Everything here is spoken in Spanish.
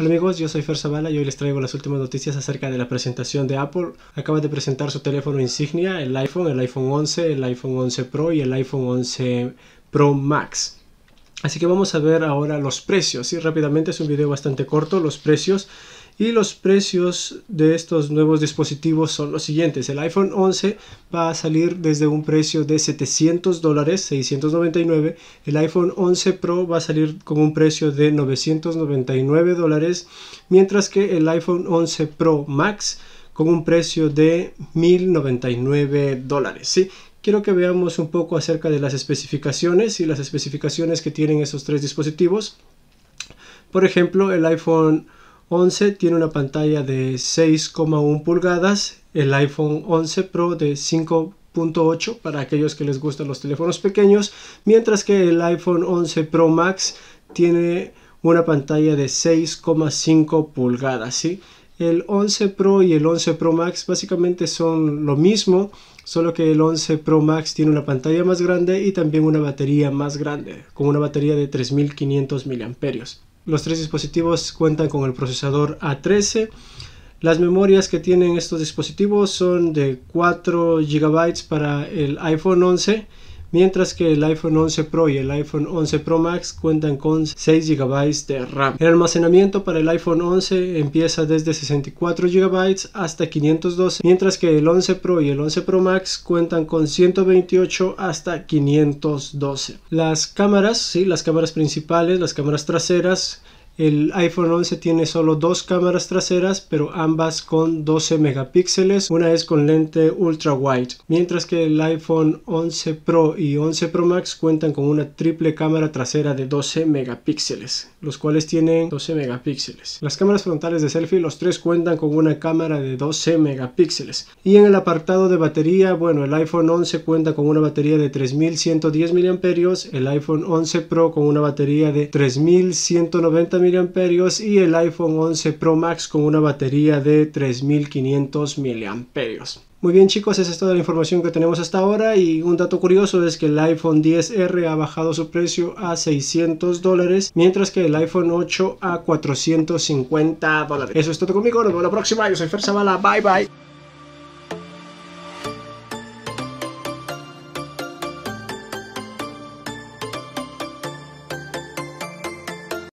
Hola amigos, yo soy Fer Zavala y hoy les traigo las últimas noticias acerca de la presentación de Apple. Acaba de presentar su teléfono insignia, el iPhone 11, el iPhone 11 Pro y el iPhone 11 Pro Max. Así que vamos a ver ahora los precios, y rápidamente, es un video bastante corto. Los precios de estos nuevos dispositivos son los siguientes. El iPhone 11 va a salir desde un precio de $700, 699. El iPhone 11 Pro va a salir con un precio de $999, mientras que el iPhone 11 Pro Max con un precio de $1099, ¿sí? Quiero que veamos un poco acerca de las especificaciones y las especificaciones que tienen esos tres dispositivos. Por ejemplo, el iPhone 11 tiene una pantalla de 6,1 pulgadas, el iPhone 11 Pro de 5,8 para aquellos que les gustan los teléfonos pequeños, mientras que el iPhone 11 Pro Max tiene una pantalla de 6,5 pulgadas, ¿sí? El 11 Pro y el 11 Pro Max básicamente son lo mismo, solo que el 11 Pro Max tiene una pantalla más grande y también una batería más grande, con una batería de 3500 mAh. Los tres dispositivos cuentan con el procesador A13. Las memorias que tienen estos dispositivos son de 4 GB para el iPhone 11, mientras que el iPhone 11 Pro y el iPhone 11 Pro Max cuentan con 6 GB de RAM. El almacenamiento para el iPhone 11 empieza desde 64 GB hasta 512, mientras que el 11 Pro y el 11 Pro Max cuentan con 128 hasta 512. Las cámaras, sí, las cámaras principales, las cámaras traseras. El iPhone 11 tiene solo dos cámaras traseras, pero ambas con 12 megapíxeles, una es con lente ultra wide, mientras que el iPhone 11 Pro y 11 Pro Max cuentan con una triple cámara trasera de 12 megapíxeles, los cuales tienen 12 megapíxeles. Las cámaras frontales de selfie, los tres cuentan con una cámara de 12 megapíxeles. Y en el apartado de batería, bueno, el iPhone 11 cuenta con una batería de 3110 mAh, el iPhone 11 Pro con una batería de 3190 mAh, y el iPhone 11 Pro Max con una batería de 3500 mAh. Muy bien chicos, esa es toda la información que tenemos hasta ahora, y un dato curioso es que el iPhone XR ha bajado su precio a $600, mientras que el iPhone 8 a $450. Eso es todo conmigo, nos vemos la próxima, yo soy Fer Zavala, bye bye.